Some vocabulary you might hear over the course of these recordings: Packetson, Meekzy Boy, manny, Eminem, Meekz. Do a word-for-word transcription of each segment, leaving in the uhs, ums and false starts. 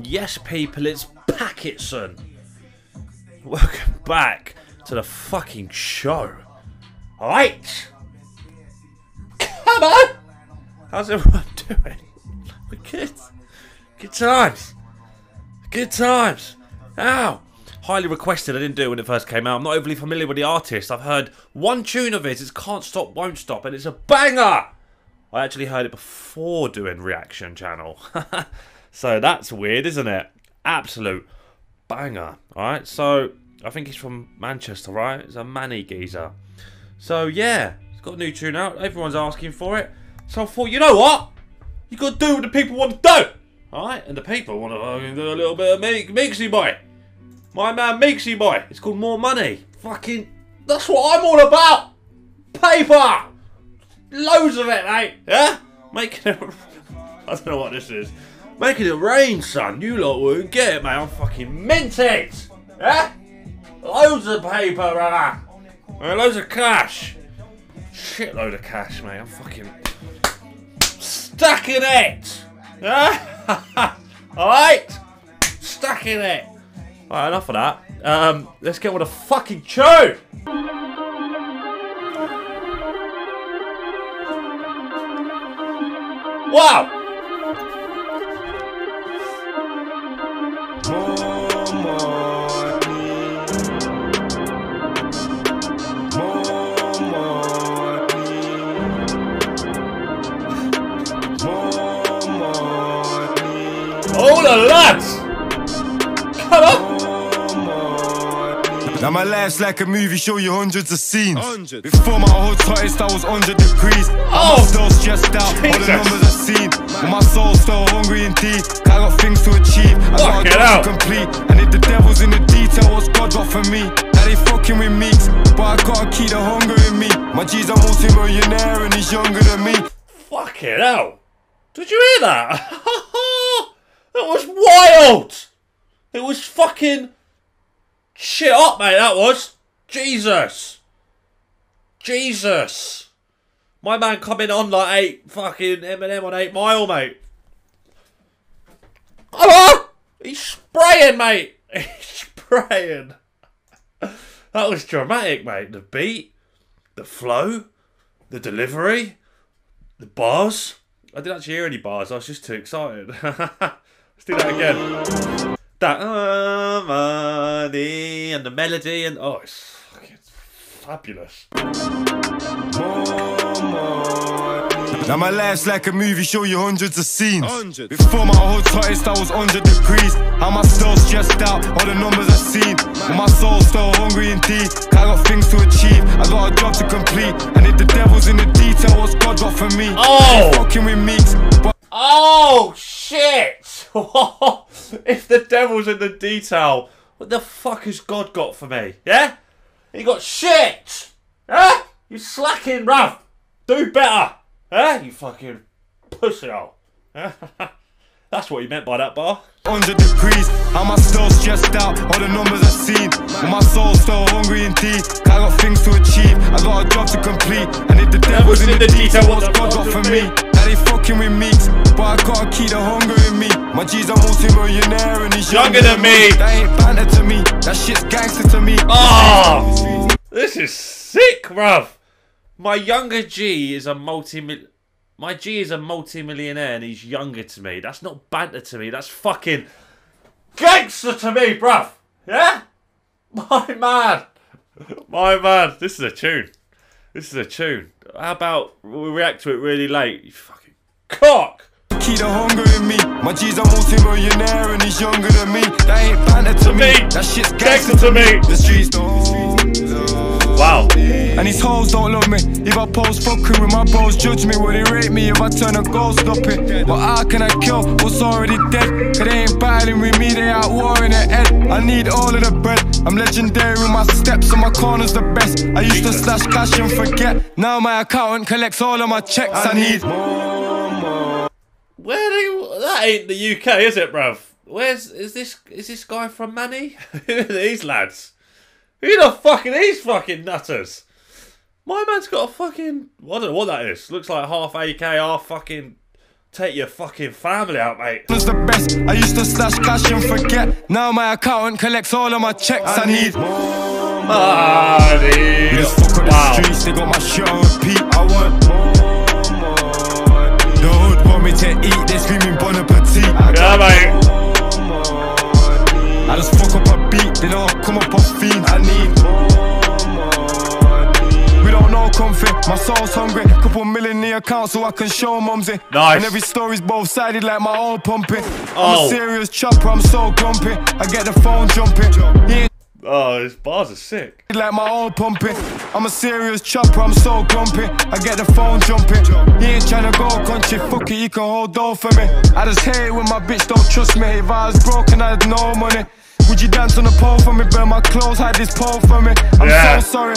Yes, people, it's Packetson. Welcome back to the fucking show. Alright! Come on! How's everyone doing? We're good. Good times. Good times. Ow! Highly requested. I didn't do it when it first came out. I'm not overly familiar with the artist. I've heard one tune of his. It's Can't Stop, Won't Stop, and it's a banger! I actually heard it before doing Reaction Channel. So that's weird, isn't it? Absolute banger. Alright, so I think he's from Manchester, right? It's a Manny geezer. So yeah, he's got a new tune out. Everyone's asking for it. So I thought, you know what? You gotta do what the people want to do. Alright, and the people want to do a little bit of Meek Meekzy Boy. My man Meekzy Boy. It's called More Money. Fucking, that's what I'm all about. Paper. Loads of it, mate. Yeah? Making it, I don't know what this is. Making it rain, son. You lot wouldn't get it, mate. I'm fucking minted. Yeah? Loads of paper, brother. Right, loads of cash. Shitload of cash, mate. I'm fucking stacking it. Yeah? Alright? Stacking it. Alright, enough of that. Um, let's get on a fucking chew. Wow. All the lads! Come on! Now my life's like a movie, show you hundreds of scenes. Hundreds. Before my whole tightest, I was under degrees. Oh. I'm still stressed out, Jesus. All the numbers I've seen. But my soul's still hungry indeed. I got things to achieve. I Fuck it out! Complete. And if the devil's in the detail, what's God got for me? Now they fucking with Meeks, but I gotta keep the hunger in me. My G's a multi-millionaire and he's younger than me. Fuck it out! Did you hear that? That was wild! It was fucking shit up, mate, that was. Jesus. Jesus. My man coming on like eight fucking Eminem on eight Mile, mate. Oh, he's spraying, mate. He's spraying. That was dramatic, mate. The beat, the flow, the delivery, the bars. I didn't actually hear any bars, I was just too excited. Let's do that again. That oh, money and the melody and oh, it's fucking fabulous. Now my life's like a movie, show you hundreds of scenes. Hundreds. Before my whole tightest, I was under degrees. I'm still stressed out, all the numbers I've seen. And my soul's still hungry indeed. I got things to achieve, I got a job to complete. And if the devil's in the detail, what's God got for me? Oh! Fucking with Meeks. Oh, shit! If the devil's in the detail, what the fuck has God got for me? Yeah? He got shit! Yeah? You slacking, bruv! Do better! Eh? You fucking pussy hole. That's what you meant by that bar. Under degrees, am I still stressed out? All the numbers I've seen. My soul's still hungry indeed. I got things to achieve. I got a job to complete. And if the devil's in the detail, what's God got for me? Now they fucking with Meeks, but I gotta keep the hunger in me. My G's a multi-millionaire and he's younger than me. That ain't banter to me. That shit's gangster to me. Oh, this is sick, bruv. My younger G is a multi My G is a multi-millionaire and he's younger to me. That's not banter to me. That's fucking gangster to me, bruv. Yeah? My man. My man. This is a tune. This is a tune. How about we react to it really late? You fucking cock. Keep the hunger in me. My G's a multi-millionaire and he's younger than me. That ain't banter to, to me. me. That shit's gangster, gangster to me. me. The streets don't. Wow. And these hoes don't love me. If I post fuckery with my bros, judge me. Will they rate me if I turn a goal? Stop it. But how can I kill what's already dead? They ain't battling with me, they out war in their head. I need all of the bread. I'm legendary with my steps and my corner's the best. I used to slash cash and forget. Now my accountant collects all of my checks. I need more. Where they? That ain't the U K, is it, bruv? Where's is this? Is this guy from Manny? Who are these lads? Who the fuck are these fucking nutters? My man's got a fucking... I don't know what that is. Looks like half A K, half fucking Take your fucking family out, mate. It's the best. I used to stash cash and forget. Now my accountant collects all of my checks. I, I need more money. You just fuck on wow. the streets, they got my shit on repeat. I want more money. The hood want me to eat, they're screaming bon appetit. I yeah, mate. I just fuck up a beat, they don't come up off feet. I need more money. We don't know comfort, my soul's hungry. Couple million in the account so I can show mums it. Nice. And every story's both sided like my old pumping. Oh. I'm a serious chopper, I'm so grumpy. I get the phone jumping. Yeah. Oh, his bars are sick. Like my old pumping. I'm a serious chopper, I'm so grumpy. I get the phone jumping. He ain't tryna go country, fuck it, you can hold door for me. I just hate it when my bitch don't trust me. If I was broke and I had no money, would you dance on the pole for me? Burn my clothes, hide this pole for me. I'm yeah. so sorry.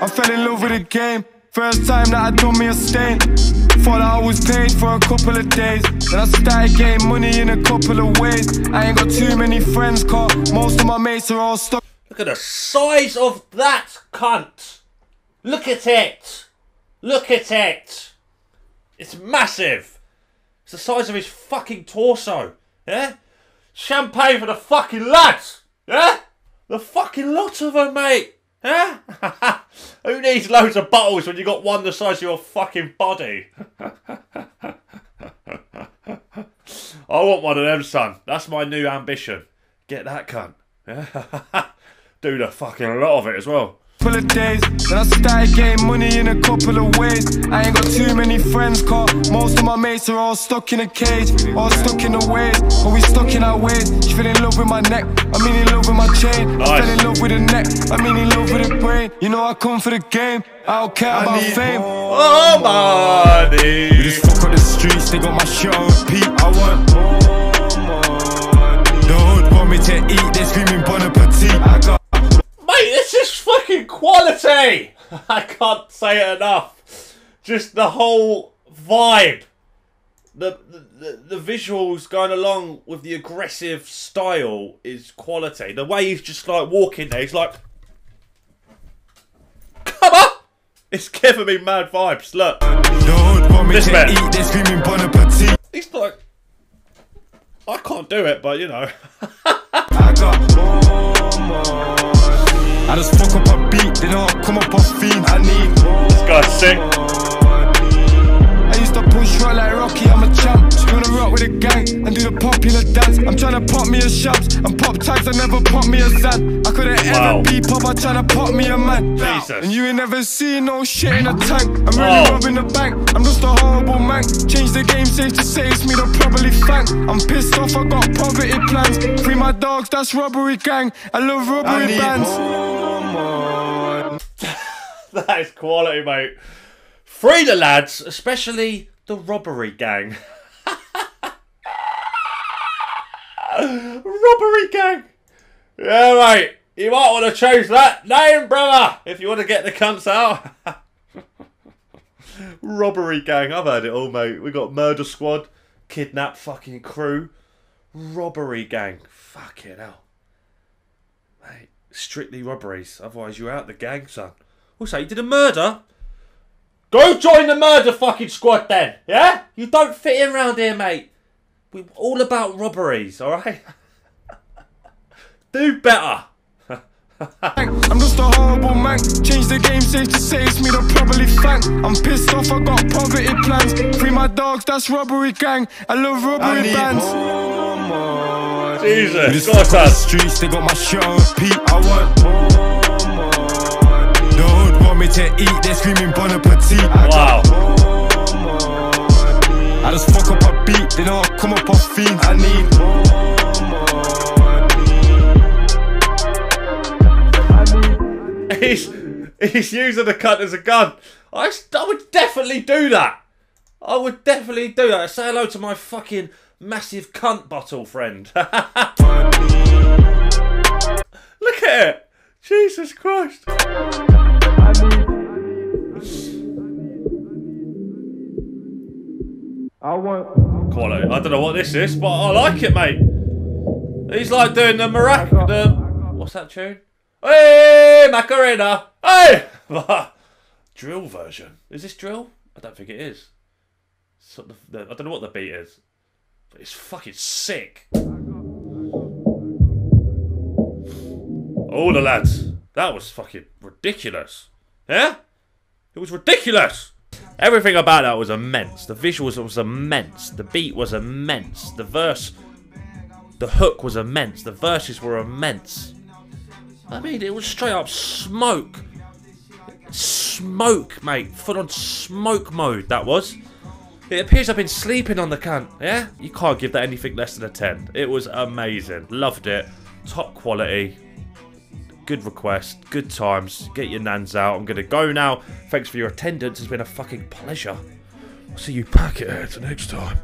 I fell in love with the game. First time that I done me a stain. Thought I was paid for a couple of days. Then I started getting money in a couple of ways. I ain't got too many friends, cause most of my mates are all stuck. Look at the size of that cunt. Look at it. Look at it. It's massive. It's the size of his fucking torso. Yeah? Champagne for the fucking lads. Yeah? The fucking lot of them, mate. Huh? Who needs loads of bottles when you got one the size of your fucking body? I want one of them, son. That's my new ambition. Get that cunt. Do the fucking lot of it as well. Couple of days, then I started getting money in a couple of ways. I ain't got too many friends, cause most of my mates are all stuck in a cage, all stuck in the ways, or we stuck in our ways. She fell in love with my neck, I mean in love with my chain. Nice. I fell in love with the neck, I mean in love with the brain. You know I come for the game, I don't care I about fame. Oh my days. You just fuck on the streets, they got my shit on repeat. I want more money. The hood want me to eat, they screaming bon appetit. I got This is fucking quality! I can't say it enough. Just the whole vibe. The, the, the visuals going along with the aggressive style is quality. The way he's just like walking there, he's like... Come on! It's giving me mad vibes, look. This man. He's like... I can't do it, but you know. I got more, more. I just fuck up a beat, they don't come up off feet. I need more. This guy's sick. I used to push right like Rocky, I'm a champ. Just gonna rock with a gang and do the popular dance. I'm tryna pop me a shops and pop tags, I never pop me a zan. I couldn't wow. ever be pop, I tryna pop me a man. Jesus. And you ain't never seen no shit in a tank. I'm really oh. robbing the bank, I'm just a horrible man. Change the game, safe to say it's me that probably thank. I'm pissed off, I got poverty plans. Free my dogs, that's robbery gang. I love robbery I need bands. More. That is quality, mate. Free the lads, especially the robbery gang. Robbery gang. Yeah, mate. You might want to change that name, brother, if you want to get the cunts out. Robbery gang. I've heard it all, mate. We got murder squad, kidnap fucking crew, robbery gang. Fucking hell, mate. Strictly robberies, otherwise you're out the gang, son. Also, you did a murder? Go join the murder fucking squad then, yeah? You don't fit in round here, mate. We're all about robberies, alright? Do better. I'm just a horrible man. Change the game, safe to say it's me that probably thank. I'm pissed off, I got poverty plans. Free my dogs, that's robbery gang. I love robbery I need bands. More, more. Jesus, God, fuck on the streets, they got my shit on repeat. I want more, more. The hood want me to eat, they're screaming bon appetit. I wow. got more, more. I just fuck up a beat, they don't come up off feet. I need more. He's, he's using the cunt as a gun. I, I would definitely do that. I would definitely do that. Say hello to my fucking massive cunt bottle friend. Look at it. Jesus Christ. I want quality. I don't know what this is, but I like it, mate. He's like doing the maraca. The, what's that tune? Hey, Macarena! Hey! Drill version. Is this drill? I don't think it is. So the, the, I don't know what the beat is, but it's fucking sick. Oh, the lads, that was fucking ridiculous. Yeah? It was ridiculous. Everything about that was immense. The visuals was immense. The beat was immense. The verse, the hook was immense. The verses were immense. I mean, it was straight up smoke. Smoke, mate. Full on smoke mode, that was. It appears I've been sleeping on the cunt, yeah? You can't give that anything less than a ten. It was amazing. Loved it. Top quality. Good request. Good times. Get your nans out. I'm going to go now. Thanks for your attendance. It's been a fucking pleasure. I'll see you Packetson next time.